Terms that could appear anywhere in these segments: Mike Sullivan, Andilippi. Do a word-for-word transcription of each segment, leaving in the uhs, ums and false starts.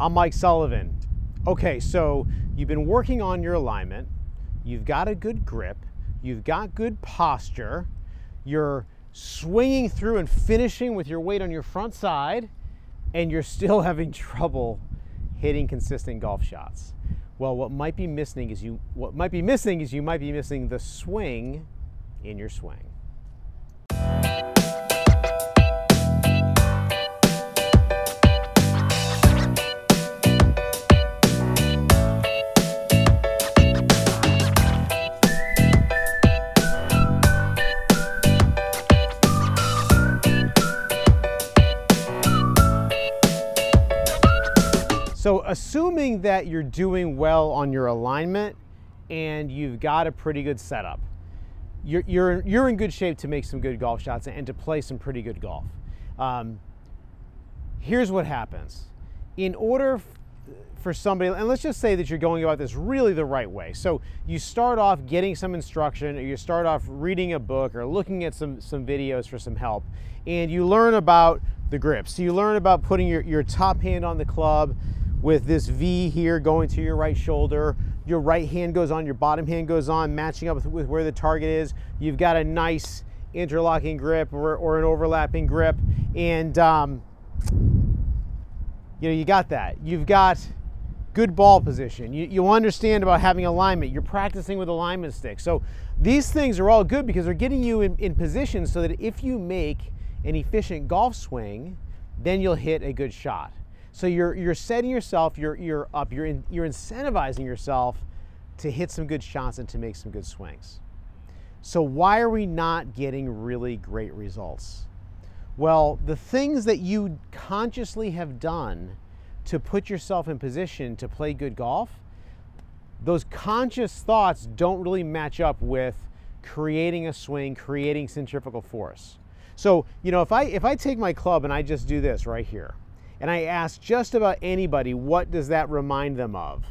I'm Mike Sullivan. Okay, so you've been working on your alignment, you've got a good grip, you've got good posture, you're swinging through and finishing with your weight on your front side, and you're still having trouble hitting consistent golf shots. Well, what might be missing is you, what might be missing is you might be missing the swing in your swing. So assuming that you're doing well on your alignment and you've got a pretty good setup, you're, you're, you're in good shape to make some good golf shots and to play some pretty good golf. Um, here's what happens. In order for somebody, and let's just say that you're going about this really the right way. So you start off getting some instruction, or you start off reading a book or looking at some, some videos for some help, and you learn about the grip. So you learn about putting your, your top hand on the club, with this V here going to your right shoulder, your right hand goes on, your bottom hand goes on, matching up with, with where the target is. You've got a nice interlocking grip or, or an overlapping grip. And um, you know, you got that. You've got good ball position. You, you understand about having alignment. You're practicing with alignment sticks. So these things are all good because they're getting you in, in position so that if you make an efficient golf swing, then you'll hit a good shot. So you're, you're setting yourself, you're, you're up, you're, in, you're incentivizing yourself to hit some good shots and to make some good swings. So why are we not getting really great results? Well, the things that you consciously have done to put yourself in position to play good golf, those conscious thoughts don't really match up with creating a swing, creating centrifugal force. So, you know, if I, if I take my club and I just do this right here, and I ask just about anybody, what does that remind them of?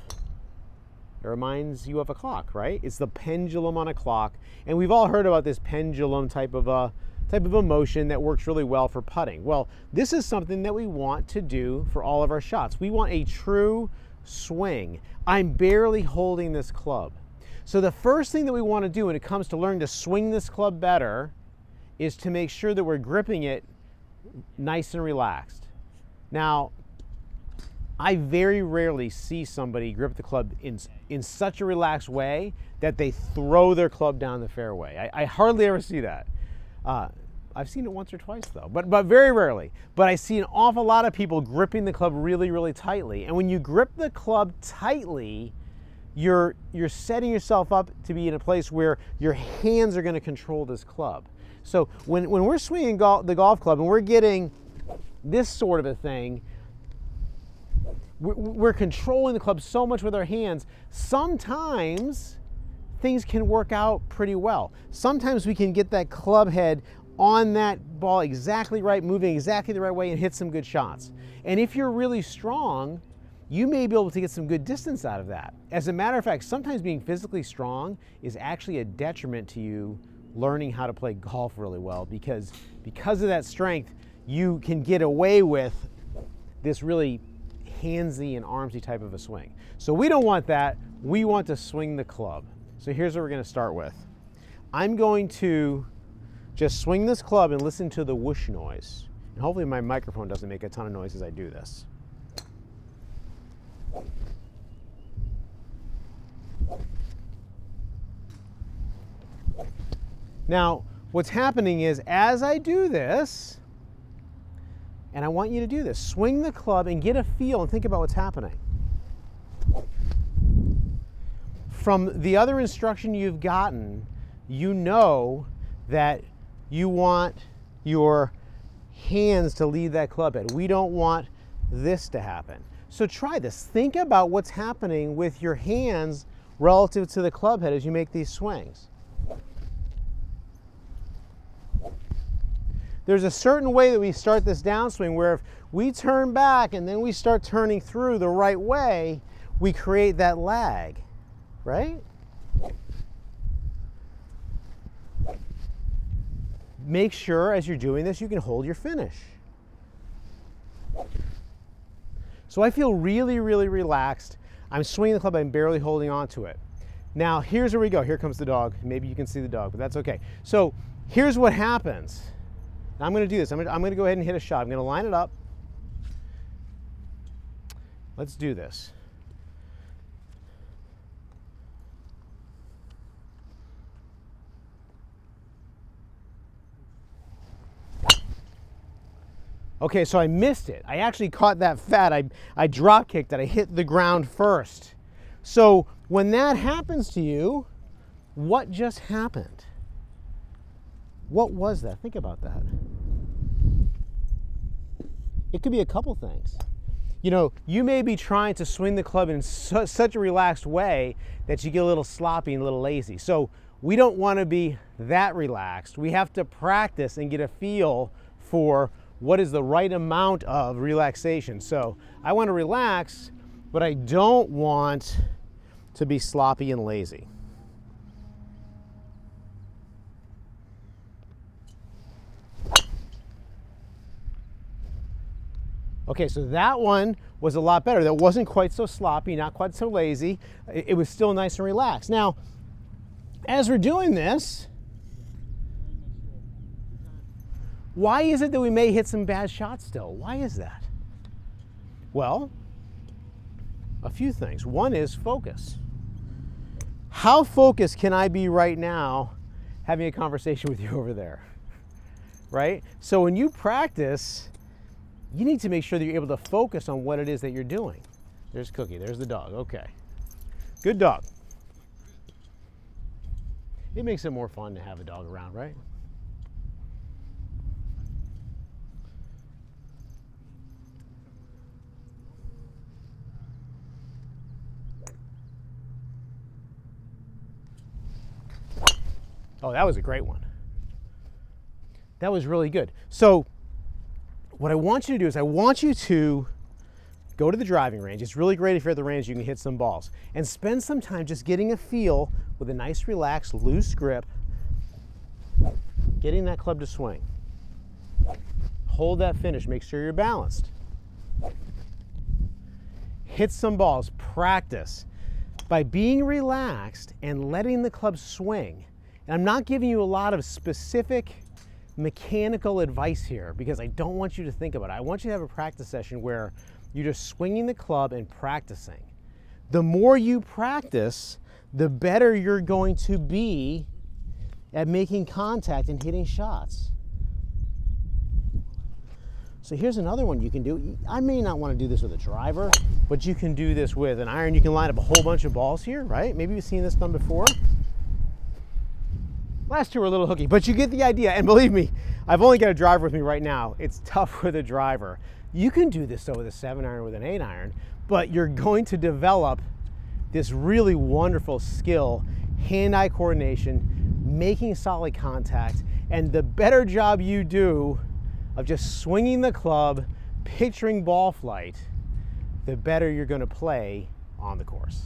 It reminds you of a clock, right? It's the pendulum on a clock. And we've all heard about this pendulum type of a type of a motion that works really well for putting. Well, this is something that we want to do for all of our shots. We want a true swing. I'm barely holding this club. So the first thing that we want to do when it comes to learning to swing this club better is to make sure that we're gripping it nice and relaxed. Now, I very rarely see somebody grip the club in, in such a relaxed way that they throw their club down the fairway. I, I hardly ever see that. Uh, I've seen it once or twice though, but, but very rarely. But I see an awful lot of people gripping the club really, really tightly. And when you grip the club tightly, you're, you're setting yourself up to be in a place where your hands are going to control this club. So when, when we're swinging gol- the golf club and we're getting this sort of a thing, we're controlling the club so much with our hands, sometimes things can work out pretty well. Sometimes we can get that club head on that ball exactly right, moving exactly the right way, and hit some good shots. And if you're really strong, you may be able to get some good distance out of that. As a matter of fact, sometimes being physically strong is actually a detriment to you learning how to play golf really well, because because of that strength, you can get away with this really handsy and armsy type of a swing. So we don't want that. We want to swing the club. So here's what we're going to start with. I'm going to just swing this club and listen to the whoosh noise. And hopefully my microphone doesn't make a ton of noise as I do this. Now, what's happening is as I do this, and I want you to do this. Swing the club and get a feel and think about what's happening. From the other instruction you've gotten, you know that you want your hands to lead that club head. We don't want this to happen. So try this. Think about what's happening with your hands relative to the club head as you make these swings. There's a certain way that we start this downswing where if we turn back and then we start turning through the right way, we create that lag, right? Make sure as you're doing this, you can hold your finish. So I feel really, really relaxed. I'm swinging the club, I'm barely holding on to it. Now here's where we go. Here comes the dog. Maybe you can see the dog, but that's okay. So here's what happens. Now I'm gonna do this. I'm gonna, I'm gonna go ahead and hit a shot. I'm gonna line it up. Let's do this. Okay, so I missed it. I actually caught that fat. I, I drop kicked it. I hit the ground first. So when that happens to you, what just happened? What was that? Think about that. It could be a couple things. You know, you may be trying to swing the club in su such a relaxed way that you get a little sloppy and a little lazy. So we don't want to be that relaxed. We have to practice and get a feel for what is the right amount of relaxation. So I want to relax, but I don't want to be sloppy and lazy. Okay, so that one was a lot better. That wasn't quite so sloppy, not quite so lazy. It was still nice and relaxed. Now, as we're doing this, why is it that we may hit some bad shots still? Why is that? Well, a few things. One is focus. How focused can I be right now having a conversation with you over there, right? So when you practice, you need to make sure that you're able to focus on what it is that you're doing. There's Cookie, there's the dog, okay. Good dog. It makes it more fun to have a dog around, right? Oh, that was a great one. That was really good. So what I want you to do is I want you to go to the driving range. It's really great if you're at the range, you can hit some balls. And spend some time just getting a feel with a nice, relaxed, loose grip, getting that club to swing. Hold that finish, make sure you're balanced. Hit some balls, practice. By being relaxed and letting the club swing, and I'm not giving you a lot of specific mechanical advice here because I don't want you to think about it. I want you to have a practice session where you're just swinging the club and practicing. The more you practice, the better you're going to be at making contact and hitting shots. So here's another one you can do. I may not want to do this with a driver, but you can do this with an iron. You can line up a whole bunch of balls here, right? Maybe you've seen this done before. Last two were a little hooky, but you get the idea. And believe me, I've only got a driver with me right now. It's tough with a driver. You can do this though with a seven iron, with an eight iron, but you're going to develop this really wonderful skill, hand-eye coordination, making solid contact, and the better job you do of just swinging the club, picturing ball flight, the better you're going to play on the course.